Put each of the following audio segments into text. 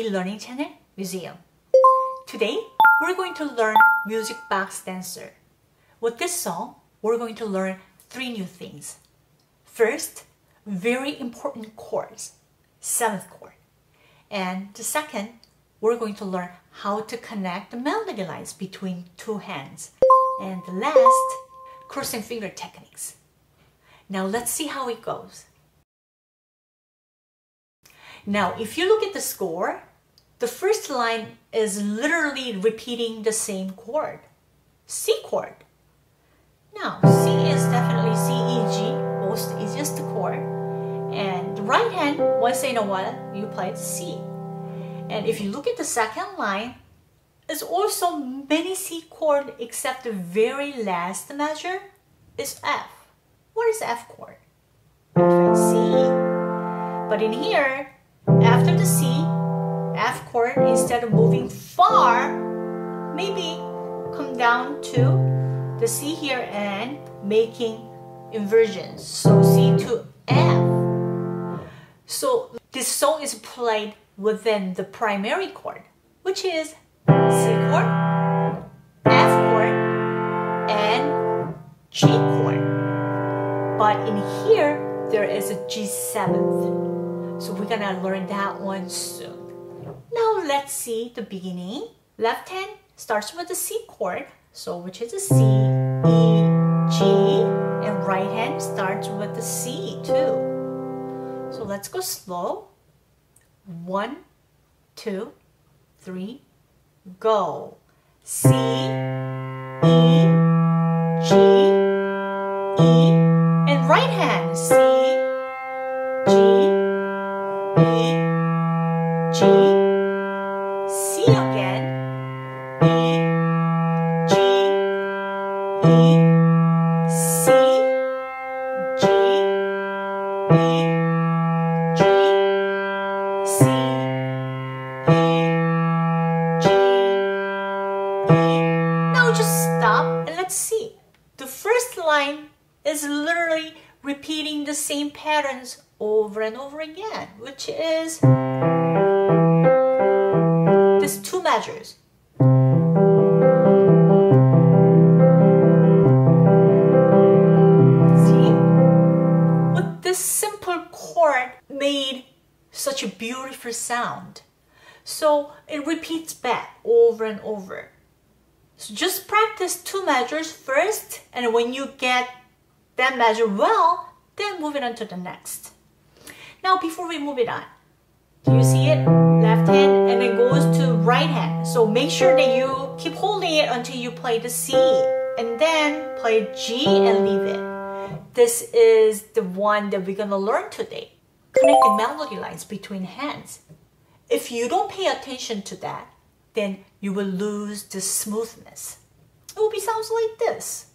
e-learning channel, Museum. Today, we're going to learn Music Box Dancer. With this song, we're going to learn three new things. First, very important chords, seventh chord. And the second, we're going to learn how to connect the melody lines between two hands. And the last, crossing finger techniques. Now let's see how it goes. Now, if you look at the score, the first line is literally repeating the same chord, C chord. Now, C is definitely C, E, G, most easiest chord. And the right hand, once in a while, you play C. And if you look at the second line, it's also many C chord except the very last measure is F. What is F chord? C. But in here, after the C, F chord, instead of moving far, maybe come down to the C here and making inversions. So C to F. So this song is played within the primary chord, which is C chord, F chord, and G chord. But in here, there is a G7th. So we're gonna learn that one soon. Now let's see the beginning. Left hand starts with the C chord, so which is a C, E, G, and right hand starts with the C too. So let's go slow. 1, 2, 3, go. C, E, G, E, and right hand C, G, E, G, C again, E, G, E, C, G, E, G, C, E, G, E. Now just stop and let's see. The first line is literally repeating the same patterns over and over again, which is two measures. See? But this simple chord made such a beautiful sound. So it repeats back over and over. So just practice two measures first, and when you get that measure well, then move it on to the next. Now before we move it on, do you see it? Left hand and then goes to right hand. So make sure that you keep holding it until you play the C and then play G and leave it. This is the one that we're gonna learn today. Connecting melody lines between hands. If you don't pay attention to that, then you will lose the smoothness. It will be sounds like this.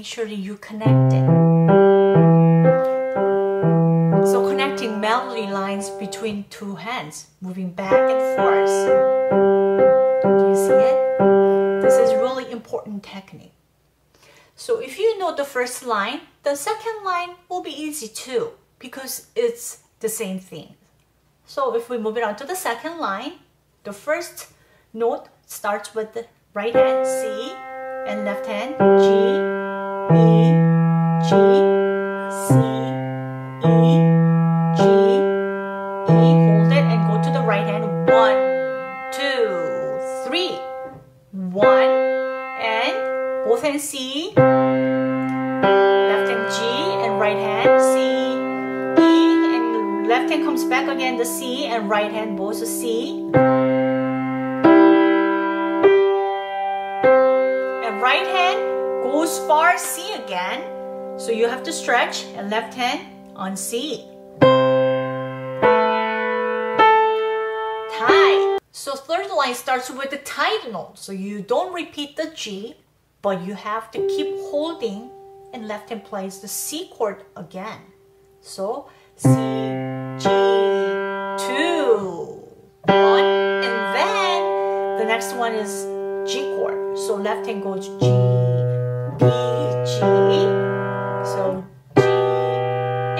Make sure that you connect it. So connecting melody lines between two hands, moving back and forth. Do you see it? This is really important technique. So if you know the first line, the second line will be easy too, because it's the same thing. So if we move it on to the second line, the first note starts with the right hand C and left hand G, E, G, C, E, G, E, hold it and go to the right hand, 1, 2, 3, 1, and both hands C, left hand G, and right hand C, E, and left hand comes back again the C, and right hand both the C, and right hand goes far C again, so you have to stretch and left hand on C. Tie. So third line starts with the tied note, so you don't repeat the G, but you have to keep holding and left hand plays the C chord again. So C, G, 2, 1, and then the next one is G chord. So left hand goes G, D, G, so G,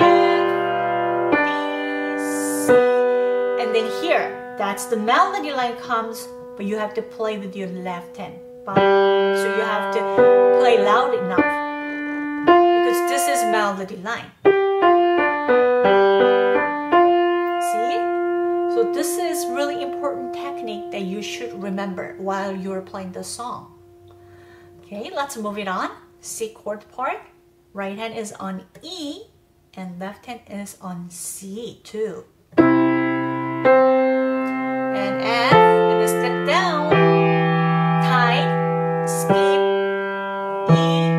F, B, C, and then here, that's the melody line comes, but you have to play with your left hand. So you have to play loud enough, because this is melody line. See? So this is really important technique that you should remember while you're playing the song. Okay, let's move it on. C chord part. Right hand is on E and left hand is on C too. And F, and step down, tight, skip, E,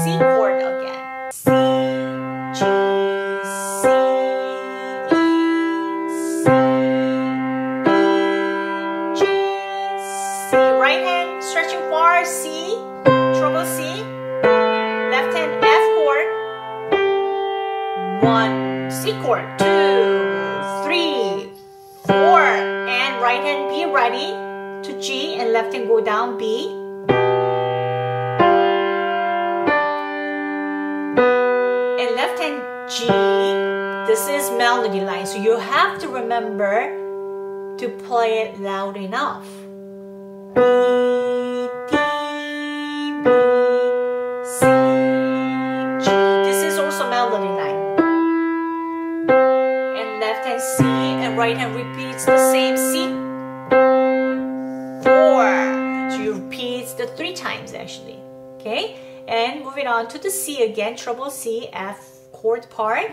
C chord again. C, G, C, E, C, E, G, C. Right hand stretching far, C. Treble C, left hand F chord, 1, C chord, 2, 3, 4, and right hand B ready to G and left hand go down B, and left hand G. This is melody line, so you have to remember to play it loud enough. C, and right hand repeats the same C. 4. So you repeat the 3 times actually. Okay? And moving on to the C again, treble C, F chord part.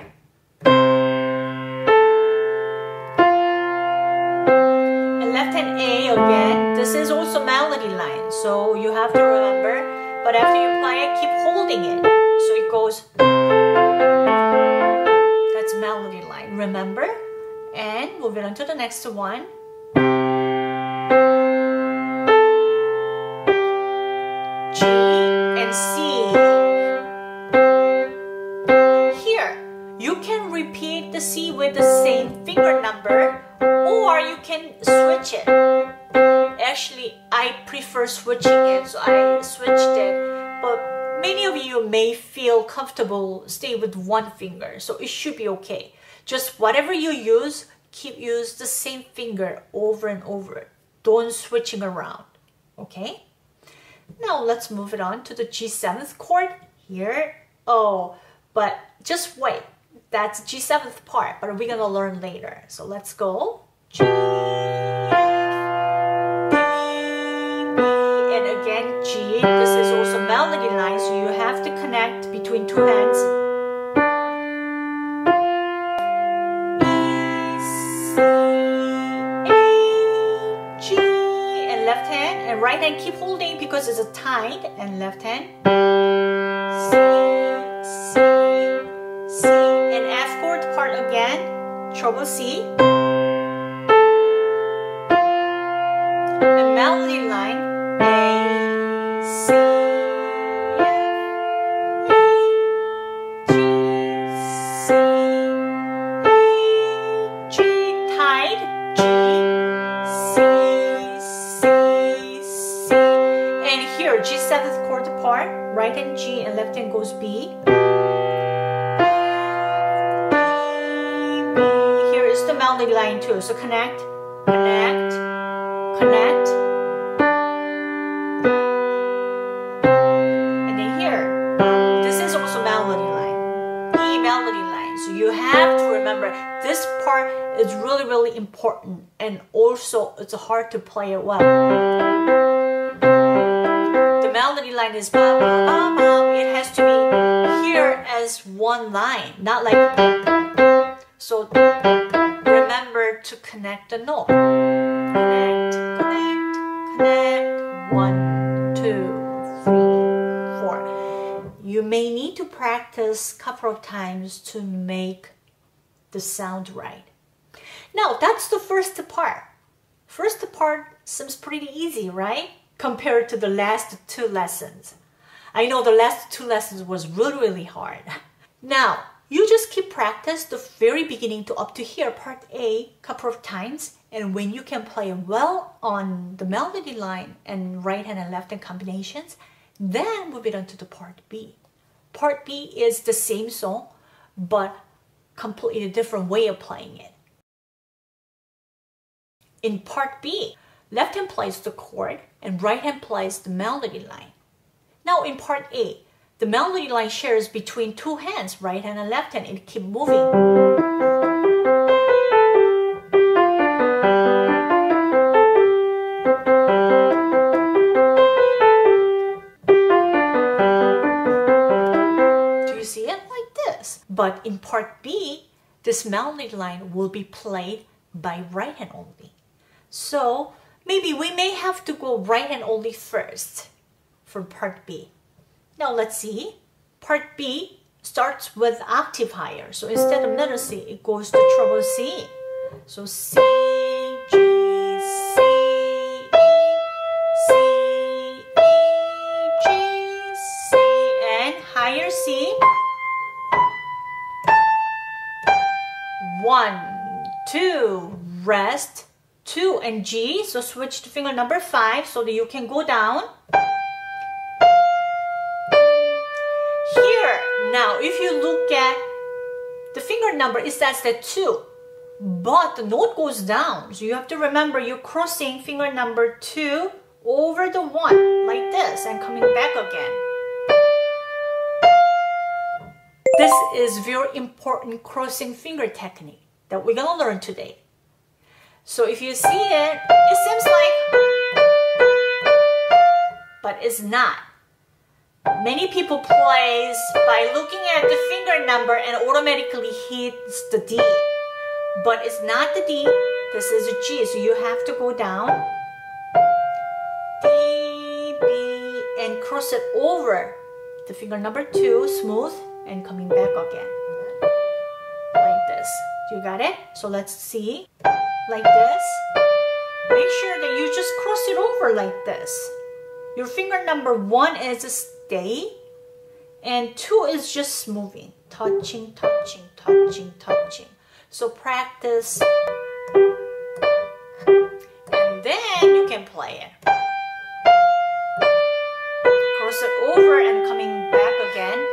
And left hand A again. This is also melody line, so you have to remember. But after you play it, keep holding it. So it goes. That's melody line. Remember? And moving on to the next one. G and C. Here, you can repeat the C with the same finger number, or you can switch it. Actually, I prefer switching it, so I switched it. But many of you may feel comfortable stay with one finger, so it should be okay. Just whatever you use, keep use the same finger over and over. Don't switching around, okay? Now let's move it on to the G7th chord here. Oh, but just wait. That's G7th part, but we're gonna learn later. So let's go. G, F, B, and again G. This is also melody line, so you have to connect between two hands. Right hand keep holding because it's a tight, and left hand C, C, C, and F chord part again, treble C, and melody line A, C, F, A, G, C, A, G, tight, G, C. G7th chord part, right hand G and left hand goes B. Here is the melody line too, so connect, connect, connect. And then here, this is also melody line, E melody line. So you have to remember this part is really, really important, and also it's hard to play it well. Melody line is ba ba ba. It has to be here as one line, not like. So remember to connect the note. Connect, connect, connect. 1, 2, 3, 4. You may need to practice a couple of times to make the sound right. Now that's the first part. First part seems pretty easy, right? Compared to the last 2 lessons. I know the last 2 lessons was really, really hard. Now, you just keep practice the very beginning to up to here, part A, couple of times, and when you can play well on the melody line and right hand and left hand combinations, Then moving on to the part B. Part B is the same song, but completely different way of playing it. In part B, left hand plays the chord and right hand plays the melody line. Now in part A, the melody line shares between two hands, right hand and left hand, and keep moving. But in part B, this melody line will be played by right hand only. So maybe we may have to go right hand only first for part B. Now let's see. Part B starts with octave higher. So instead of minor C, it goes to treble C. So C, G, C, E, C, E, G, C, and higher C. 1, 2, rest, 2 and G, so switch to finger number 5 so that you can go down. Here, now if you look at the finger number, it says that 2, but the note goes down. So you have to remember you're crossing finger number 2 over the 1 like this and coming back again. This is very important crossing finger technique that we're going to learn today. So if you see it, it seems like, but it's not. Many people plays by looking at the finger number and automatically hits the D. But it's not the D, this is a G, so you have to go down, D, B, and cross it over the finger number 2, smooth, and coming back again like this. You got it? So let's see, like this. Make sure that you just cross it over like this. Your finger number 1 is a stay and 2 is just moving, touching, touching, touching, touching. So practice and then you can play it. Cross it over and coming back again.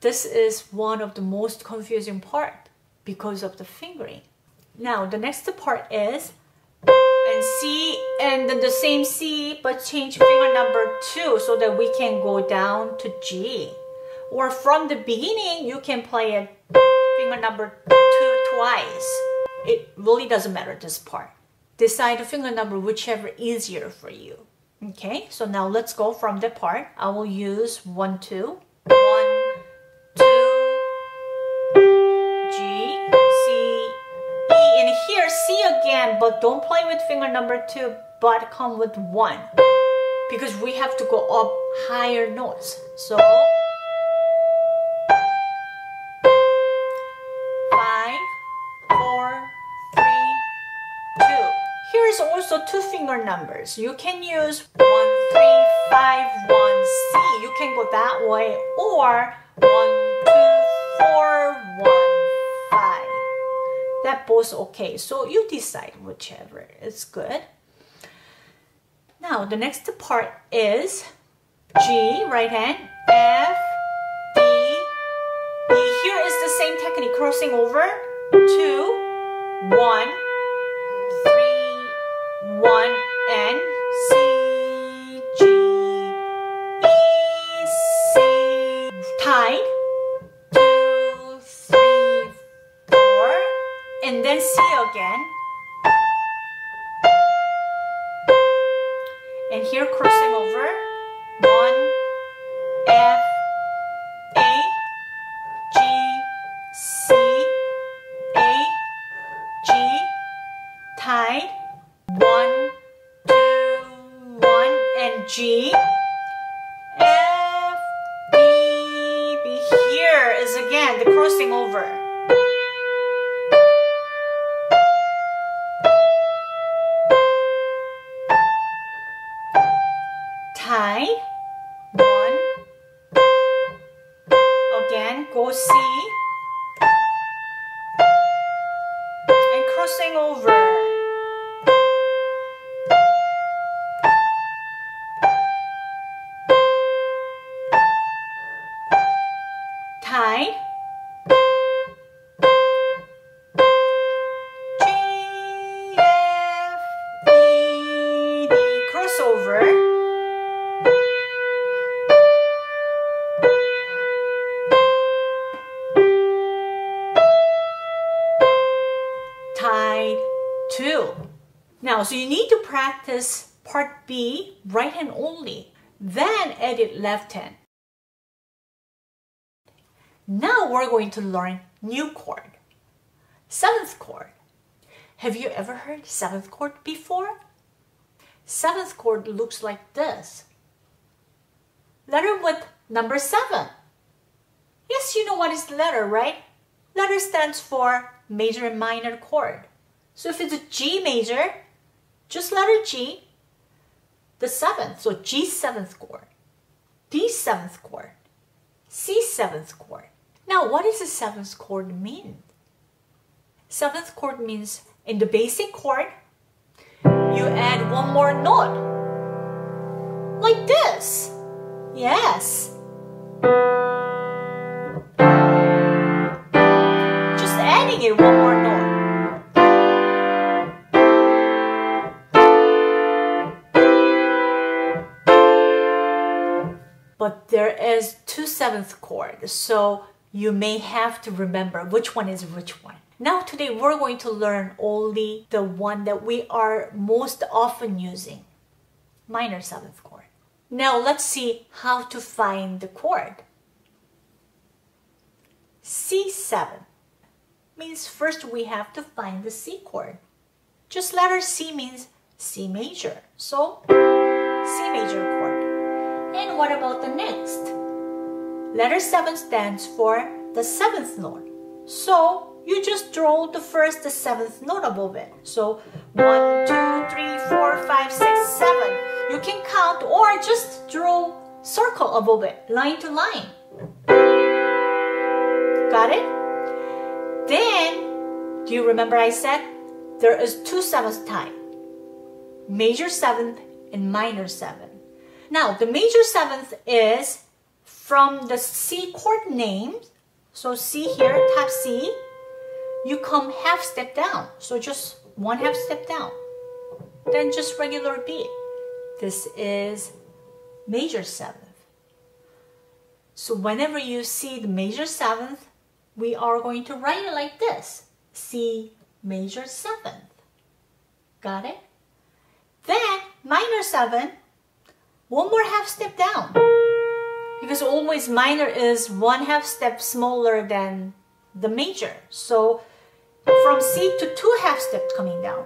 This is one of the most confusing part because of the fingering. Now the next part is and C and then the same C but change finger number 2 so that we can go down to G. Or from the beginning you can play it finger number 2 twice. It really doesn't matter this part. Decide the finger number whichever easier for you. Okay, so now let's go from the part. I will use 1, 2. 1, 2, G, C, E, and here C again, but don't play with finger number 2, but come with 1 because we have to go up higher notes. So 5, 4, 3, 2. Here is also 2 finger numbers. You can use 1, 3, 5, 1, C. You can go that way or 1, 2, 4, 1, 5. That both okay. So you decide whichever is good. Now the next part is G, right hand, F, D, B. Here is the same technique, crossing over 2, 1, 3, 1, and C. And then C again. And here crossing over 1, F, A, G, C, A, G, tied 1, 2, 1 and G. F, D, B. Here is again the crossing over. C and crossing over Now, so you need to practice part B, right hand only, then edit left hand. Now we're going to learn new chord, seventh chord. Have you ever heard seventh chord before? Seventh chord looks like this. Letter with number 7. Yes, you know what is letter, right? Letter stands for major and minor chord. So if it's a G major, just letter G, the 7th, so G 7th chord, D 7th chord, C 7th chord. Now what does the 7th chord mean? 7th chord means in the basic chord, you add one more note, like this. Yes. Just adding it one more note. But there is 2 seventh chords, so you may have to remember which one is which one. Now today we're going to learn only the one that we are most often using, minor 7th chord. Now let's see how to find the chord. C7 means first we have to find the C chord. Just letter C means C major, so C major chord. And what about the next? Letter 7 stands for the 7th note, so you just draw the first, the 7th note above it. So 1, 2, 3, 4, 5, 6, 7. You can count or just draw circle above it, line to line. Got it? Then, do you remember I said there is 2 seventh type, major 7th and minor 7th. Now the major 7th is from the C chord name. So C here, top C. You come half step down, so just 1/2 step down, then just regular beat. This is major 7th. So whenever you see the major 7th, we are going to write it like this, C major 7th. Got it? Then minor 7, 1 more half step down, because always minor is 1/2 step smaller than the major. So from C to 2 half steps coming down.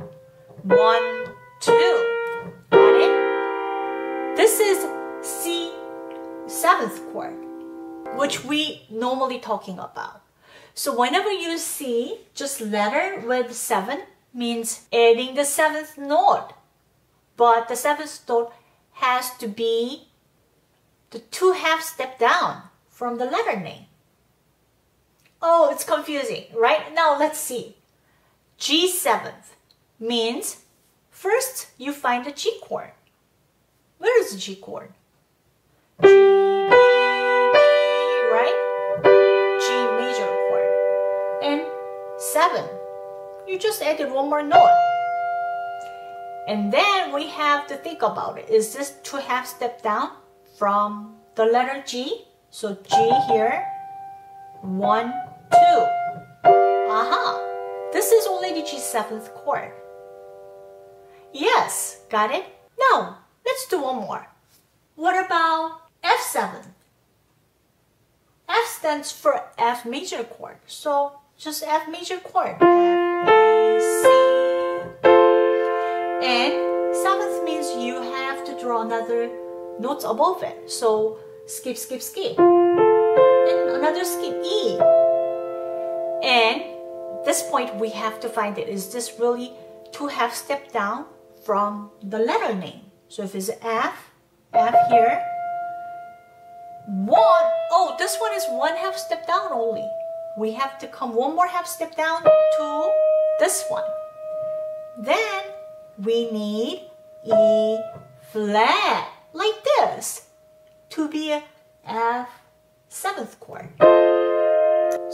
1, 2. Got it? This is C 7th chord, which we normally talking about. So whenever you see just letter with 7 means adding the 7th note. But the 7th note has to be the 2 half step down from the letter name. Oh, it's confusing, right? Now let's see. G 7th means first you find the G chord. Where is the G chord? G, B, right? G major chord. And 7. You just added one more note. And then we have to think about it. Is this 2 half step down from the letter G? So G here, 1, 2. This is already G 7th chord. Yes, got it? Now, let's do one more. What about F7? F stands for F major chord. So, just F major chord. F, A, C. And 7th means you have to draw another notes above it. So, skip, skip, skip. And another skip, E. And this point we have to find it. Is this really 2 half step down from the letter name? So if it's F, F here. 1, oh, this one is 1 half step down only. We have to come 1 more half step down to this one. Then we need E flat, like this, to be a F 7th chord.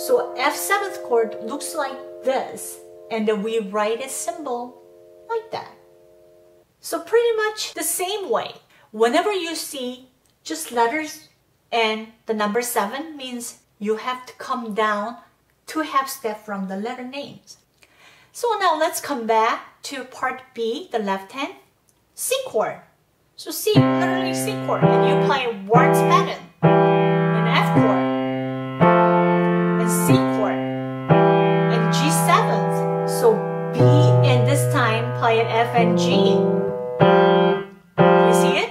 So F 7th chord looks like this, and then we write a symbol like that. So pretty much the same way. Whenever you see just letters and the number 7 means you have to come down 2 half step from the letter names. So now let's come back to part B, the left hand, C chord. So C, literally C chord, and you play waltz pattern, and F chord, and C chord, and G seventh. So B, and this time play an F and G. You see it?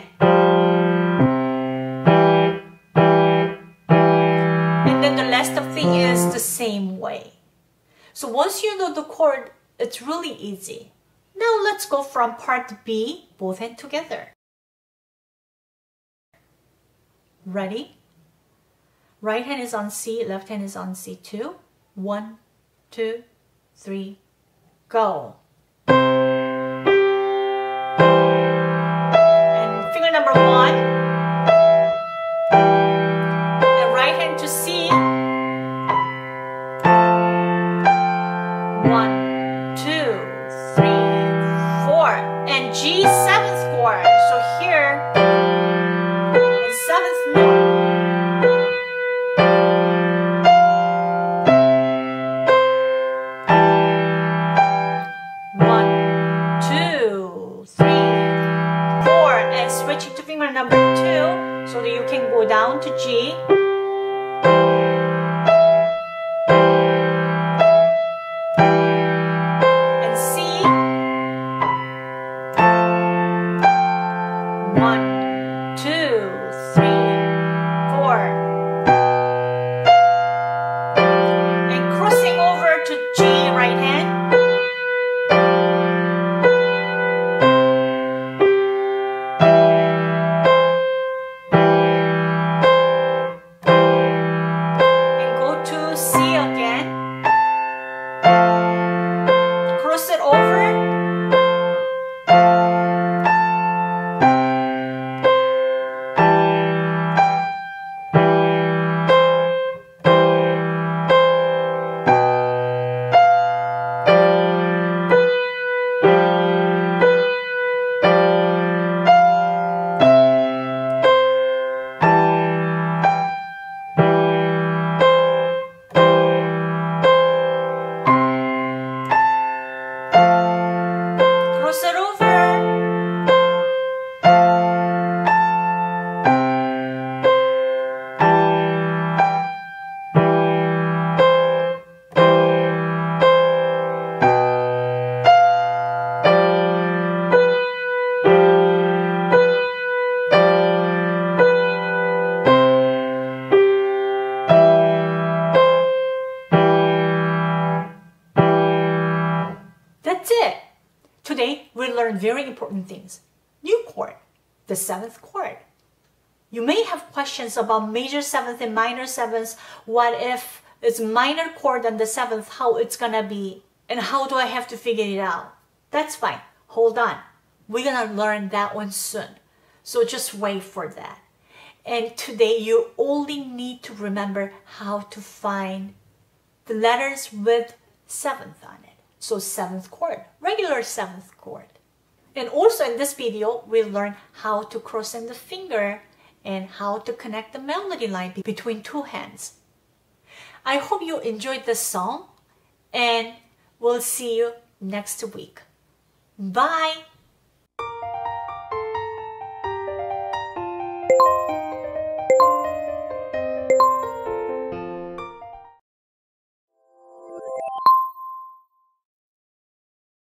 And then the last thing is the same way. So once you know the chord, it's really easy. Now let's go from part B, both hands together. Ready? Right hand is on C, left hand is on C2. 1, 2, 3, go. And finger number 1. And right hand to C. 1, 2, 3, 4, and G seventh chord. So here is seventh note. One, two, three, four, and switching to finger number 2 so that you can go down to G. That's it. Today we learned very important things. New chord, the seventh chord. You may have questions about major seventh and minor seventh. What if it's minor chord and the seventh, how it's gonna be, and how do I have to figure it out? That's fine. Hold on. We're gonna learn that one soon. So just wait for that. And today you only need to remember how to find the letters with seventh on it. So seventh chord, regular seventh chord. And also in this video, we learn how to cross in the finger and how to connect the melody line between two hands. I hope you enjoyed this song, and we'll see you next week. Bye!